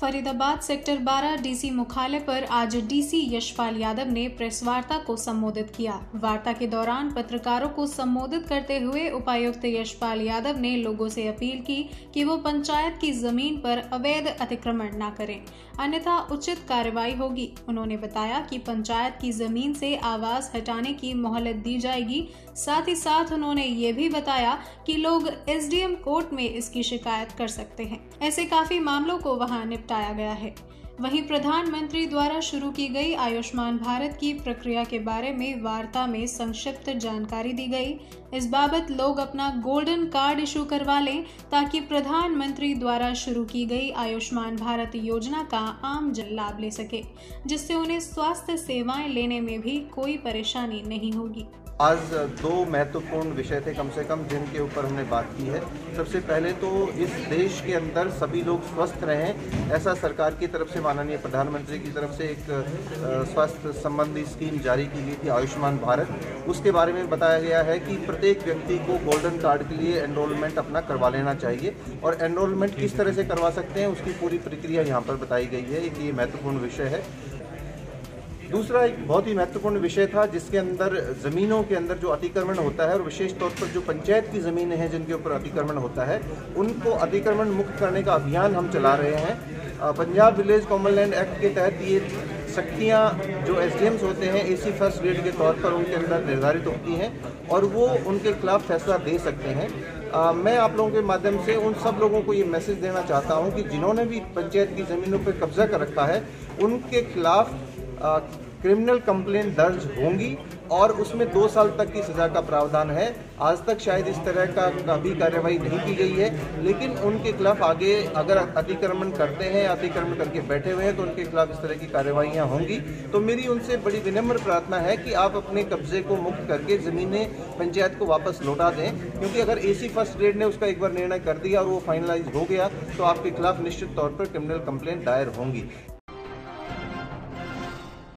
Faridabad sector 12 DC मुख्यालय पर आज डीसी यशपाल यादव ने प्रेस वार्ता को संबोधित किया। वार्ता के दौरान पत्रकारों को संबोधित करते हुए उपायुक्त यशपाल यादव ने लोगों से अपील की कि वो पंचायत की जमीन पर अवैध अतिक्रमण न करें, अन्यथा उचित कार्रवाई होगी। उन्होंने बताया कि पंचायत की जमीन से आवाज हटाने की मोहलत दी जाएगी। साथ ही साथ उन्होंने ये भी बताया कि लोग SDM कोर्ट में इसकी शिकायत कर सकते हैं। ऐसे काफी मामलों को वहां निपटाया गया है। वहीं प्रधानमंत्री द्वारा शुरू की गई आयुष्मान भारत की प्रक्रिया के बारे में वार्ता में संक्षिप्त जानकारी दी गई। इस बाबत लोग अपना गोल्डन कार्ड इशू करवा लें ताकि प्रधानमंत्री द्वारा शुरू की गई आयुष्मान भारत योजना का आम जन लाभ ले सके, जिससे उन्हें स्वास्थ्य सेवाएं लेने में भी कोई परेशानी नहीं होगी। आज दो महत्वपूर्ण विषय थे कम से कम, जिनके ऊपर हमने बात की है। सबसे पहले तो इस देश के अंदर सभी लोग स्वस्थ रहें, ऐसा सरकार की तरफ से माननीय प्रधानमंत्री की तरफ से एक स्वास्थ्य संबंधी स्कीम जारी की गई थी आयुष्मान भारत। उसके बारे में बताया गया है कि प्रत्येक व्यक्ति को गोल्डन कार्ड के लिए एनरोलमेंट अपना करवा लेना चाहिए, और एनरोलमेंट किस तरह से करवा सकते हैं उसकी पूरी प्रक्रिया यहाँ पर बताई गई है। एक ये महत्वपूर्ण विषय है। दूसरा एक बहुत ही महत्वपूर्ण विषय था जिसके अंदर ज़मीनों के अंदर जो अतिक्रमण होता है, और विशेष तौर पर जो पंचायत की ज़मीनें हैं जिनके ऊपर अतिक्रमण होता है, उनको अतिक्रमण मुक्त करने का अभियान हम चला रहे हैं। Punjab village common land act के तहत ये शक्तियाँ जो SDMs होते हैं AC फर्स्ट ग्रेड के तौर पर उनके अंदर निर्धारित होती हैं, और वो उनके खिलाफ फैसला दे सकते हैं। मैं आप लोगों के माध्यम से उन सब लोगों को ये मैसेज देना चाहता हूँ कि जिन्होंने भी पंचायत की ज़मीनों पर कब्जा कर रखा है उनके खिलाफ क्रिमिनल कंप्लेंट दर्ज होंगी, और उसमें 2 साल तक की सज़ा का प्रावधान है। आज तक शायद इस तरह का कभी कार्रवाई नहीं की गई है, लेकिन उनके खिलाफ आगे अगर अतिक्रमण करते हैं, अतिक्रमण करके बैठे हुए हैं, तो उनके खिलाफ इस तरह की कार्रवाइयाँ होंगी। तो मेरी उनसे बड़ी विनम्र प्रार्थना है कि आप अपने कब्जे को मुक्त करके ज़मीनें पंचायत को वापस लौटा दें, क्योंकि अगर AC फर्स्ट ग्रेड ने उसका एक बार निर्णय कर दिया और वो फाइनलाइज हो गया तो आपके खिलाफ निश्चित तौर पर क्रिमिनल कंप्लेंट दायर होंगी।